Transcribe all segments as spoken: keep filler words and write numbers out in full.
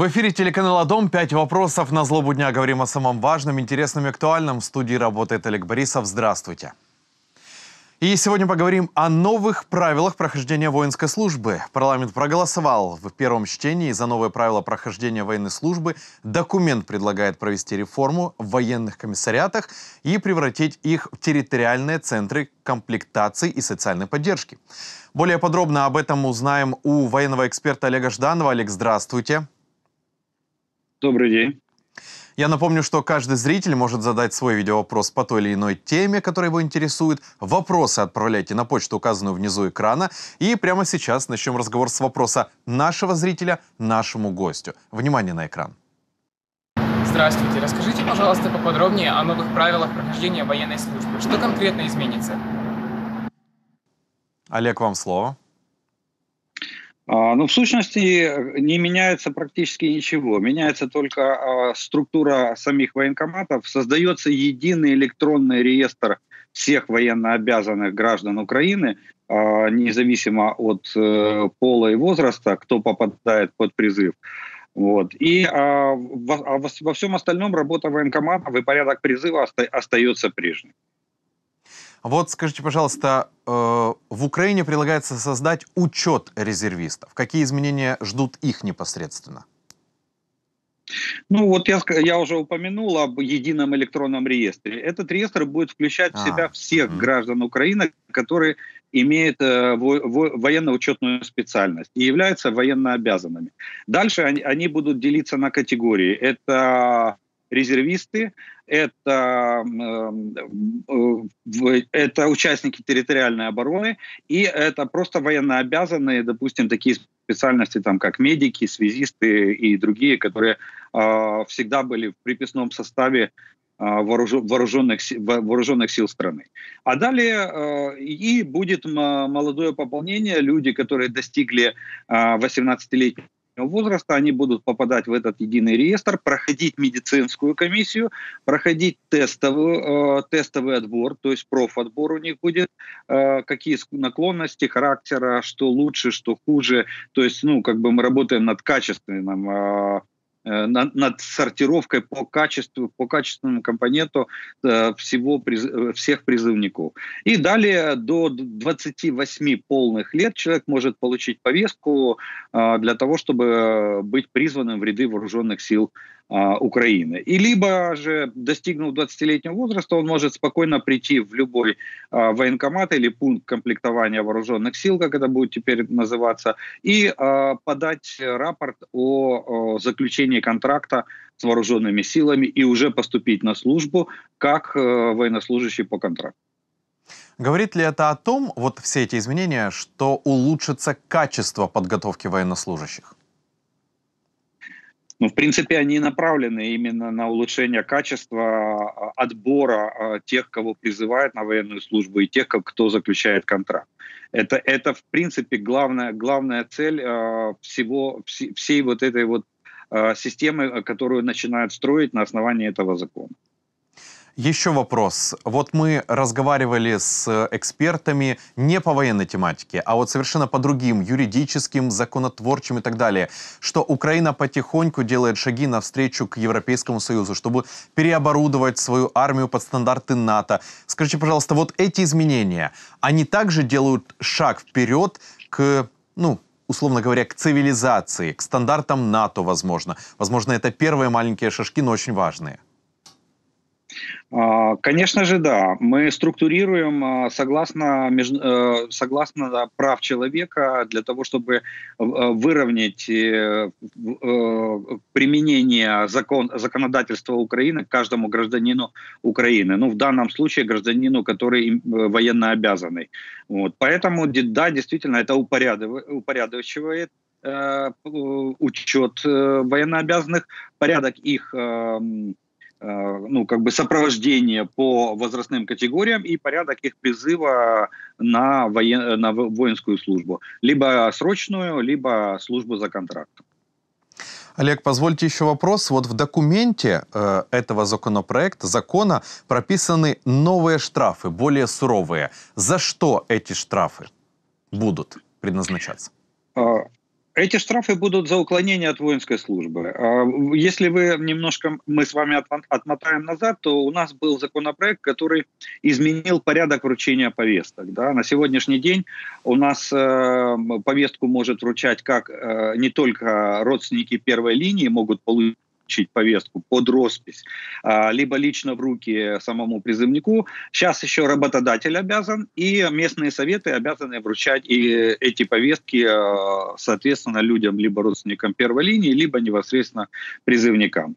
В эфире телеканала «Дом». Пять вопросов на злобу дня. Говорим о самом важном, интересном и актуальном. В студии работает Олег Борисов. Здравствуйте. И сегодня поговорим о новых правилах прохождения воинской службы. Парламент проголосовал в первом чтении за новые правила прохождения военной службы. Документ предлагает провести реформу в военных комиссариатах и превратить их в территориальные центры комплектации и социальной поддержки. Более подробно об этом узнаем у военного эксперта Олега Жданова. Олег, здравствуйте. Добрый день. Я напомню, что каждый зритель может задать свой видеовопрос по той или иной теме, которая его интересует. Вопросы отправляйте на почту, указанную внизу экрана. И прямо сейчас начнем разговор с вопроса нашего зрителя нашему гостю. Внимание на экран. Здравствуйте. Расскажите, пожалуйста, поподробнее о новых правилах прохождения военной службы. Что конкретно изменится? Олег, вам слово. Ну, в сущности, не меняется практически ничего. Меняется только структура самих военкоматов. Создается единый электронный реестр всех военнообязанных граждан Украины, независимо от пола и возраста, кто попадает под призыв. Вот. И во всем остальном работа военкоматов и порядок призыва остается прежним. Вот скажите, пожалуйста, в Украине предлагается создать учет резервистов. Какие изменения ждут их непосредственно? Ну вот я, я уже упомянул об едином электронном реестре. Этот реестр будет включать в себя а, всех угу. граждан Украины, которые имеют э, во, во, военно-учетную специальность и являются военнообязанными. Дальше они, они будут делиться на категории. Это... резервисты, это, это участники территориальной обороны, и это просто военнообязанные, допустим, такие специальности, там, как медики, связисты и другие, которые э, всегда были в приписном составе вооруженных, вооруженных сил страны. А далее и будет молодое пополнение, люди, которые достигли восемнадцатилетней возраста, они будут попадать в этот единый реестр, проходить медицинскую комиссию, проходить тестовую, э, тестовый отбор, то есть профотбор у них будет, э, какие наклонности характера, что лучше, что хуже. То есть, ну, как бы мы работаем над качественным, э, над, над сортировкой по качеству, по качественному компоненту э, всего, приз, всех призывников. И далее до двадцати восьми полных лет человек может получить повестку э, для того, чтобы быть призванным в ряды вооруженных сил э, Украины. И либо же, достигнув двадцатилетнего возраста, он может спокойно прийти в любой э, военкомат или пункт комплектования вооруженных сил, как это будет теперь называться, и э, подать рапорт о, о заключении контракта с вооруженными силами и уже поступить на службу как э, военнослужащий по контракту. Говорит ли это о том, вот все эти изменения, что улучшится качество подготовки военнослужащих? Ну, в принципе, они направлены именно на улучшение качества отбора тех, кого призывают на военную службу, и тех, кто заключает контракт. Это, это в принципе, главная, главная цель э, всего, вс- всей вот этой вот системы, которую начинают строить на основании этого закона. Еще вопрос. Вот мы разговаривали с экспертами не по военной тематике, а вот совершенно по другим, юридическим, законотворческим и так далее, что Украина потихоньку делает шаги навстречу к Европейскому Союзу, чтобы переоборудовать свою армию под стандарты НАТО. Скажите, пожалуйста, вот эти изменения, они также делают шаг вперед к, ну, условно говоря, к цивилизации, к стандартам НАТО, возможно. Возможно, это первые маленькие шажки, но очень важные. Конечно же, да. Мы структурируем согласно, согласно прав человека для того, чтобы выровнять применение закон, законодательства Украины к каждому гражданину Украины. Ну, в данном случае гражданину, который военнообязанный. Вот. Поэтому, да, действительно, это упорядочивает учет военнообязанных, порядок их... ну, как бы сопровождение по возрастным категориям и порядок их призыва на, воен... на воинскую службу. Либо срочную, либо службу за контрактом. Олег, позвольте еще вопрос. Вот в документе э, этого законопроекта, закона, прописаны новые штрафы, более суровые. За что эти штрафы будут предназначаться? Эти штрафы будут за уклонение от воинской службы. Если вы немножко, мы с вами отмотаем назад, то у нас был законопроект, который изменил порядок вручения повесток. Да? На сегодняшний день у нас повестку может вручать как не только родственники первой линии могут получить, повестку под роспись, либо лично в руки самому призывнику. Сейчас еще работодатель обязан, и местные советы обязаны вручать и эти повестки, соответственно, людям, либо родственникам первой линии, либо непосредственно призывникам.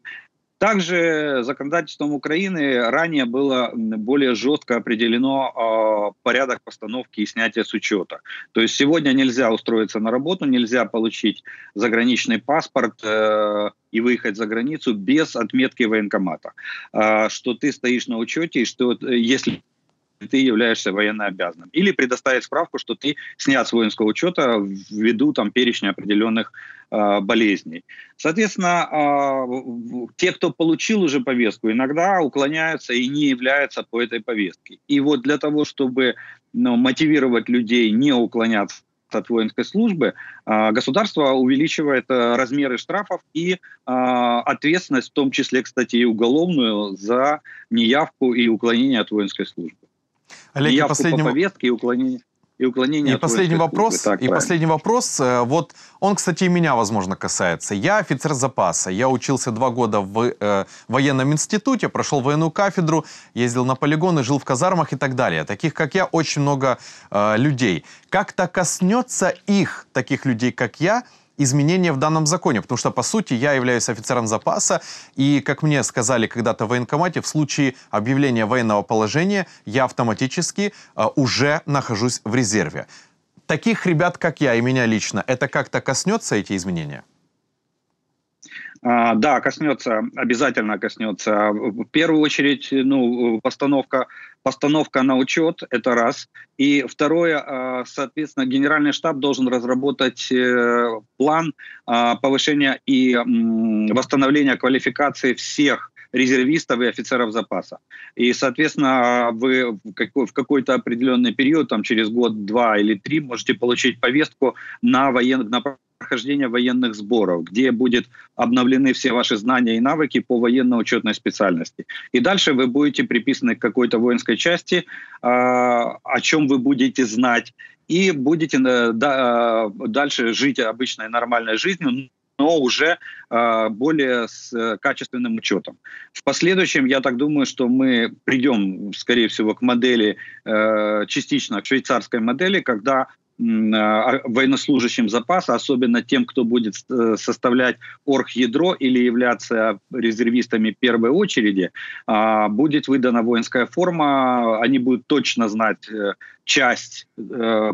Также законодательством Украины ранее было более жестко определено порядок постановки и снятия с учета. То есть сегодня нельзя устроиться на работу, нельзя получить заграничный паспорт и выехать за границу без отметки военкомата, что ты стоишь на учете, и что если ты являешься военнообязанным. Или предоставить справку, что ты снят с воинского учета ввиду там, перечня определенных э, болезней. Соответственно, э, те, кто получил уже повестку, иногда уклоняются и не являются по этой повестке. И вот для того, чтобы ну, мотивировать людей не уклоняться от воинской службы, э, государство увеличивает э, размеры штрафов и э, ответственность, в том числе, кстати, и уголовную, за неявку и уклонение от воинской службы. Олег, и, и последний... по повестке, и уклонение, и уклонение и от последний вопрос, так, и правильно. Последний вопрос, вот он, кстати, и меня, возможно, касается. Я офицер запаса, я учился два года в э, военном институте, прошел военную кафедру, ездил на полигоны, жил в казармах и так далее. Таких, как я, очень много э, людей. Как-то коснется их, таких людей, как я, изменения в данном законе? Потому что, по сути, я являюсь офицером запаса, и, как мне сказали когда-то в военкомате, в случае объявления военного положения я автоматически э, уже нахожусь в резерве. Таких ребят, как я и меня лично, это как-то коснется эти изменения? А, да, коснется, обязательно коснется. В первую очередь, ну, постановка... Постановка на учет – это раз. И второе, соответственно, Генеральный штаб должен разработать план повышения и восстановления квалификации всех резервистов и офицеров запаса. И, соответственно, вы в какой-то определенный период, там, через год, два или три, можете получить повестку на военную направление. Прохождения военных сборов, где будут обновлены все ваши знания и навыки по военно-учетной специальности. И дальше вы будете приписаны к какой-то воинской части, э, о чем вы будете знать, и будете э, да, дальше жить обычной нормальной жизнью, но уже э, более с э, качественным учетом. В последующем, я так думаю, что мы придем, скорее всего, к модели, э, частично к швейцарской модели, когда военнослужащим запаса, особенно тем, кто будет составлять оргъядро или являться резервистами первой очереди, будет выдана воинская форма, они будут точно знать часть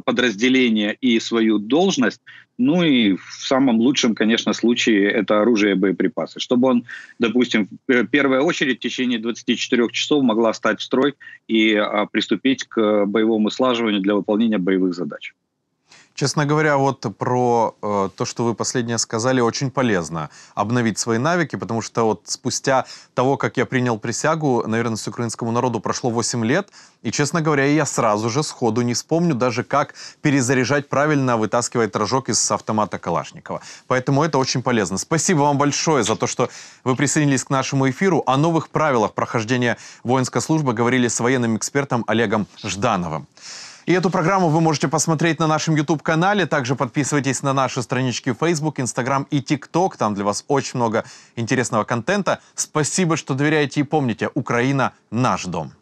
подразделения и свою должность, ну и в самом лучшем, конечно, случае это оружие и боеприпасы, чтобы он, допустим, в первую очередь в течение двадцати четырёх часов могла встать в строй и приступить к боевому слаживанию для выполнения боевых задач. Честно говоря, вот про э, то, что вы последнее сказали, очень полезно обновить свои навыки, потому что вот спустя того, как я принял присягу, наверное, с украинскому народу прошло восемь лет, и, честно говоря, я сразу же сходу не вспомню даже, как перезаряжать правильно, вытаскивать рожок из автомата Калашникова. Поэтому это очень полезно. Спасибо вам большое за то, что вы присоединились к нашему эфиру. О новых правилах прохождения воинской службы говорили с военным экспертом Олегом Ждановым. И эту программу вы можете посмотреть на нашем YouTube-канале. Также подписывайтесь на наши странички Facebook, Instagram и TikTok. Там для вас очень много интересного контента. Спасибо, что доверяете, и помните, Украина – наш дом.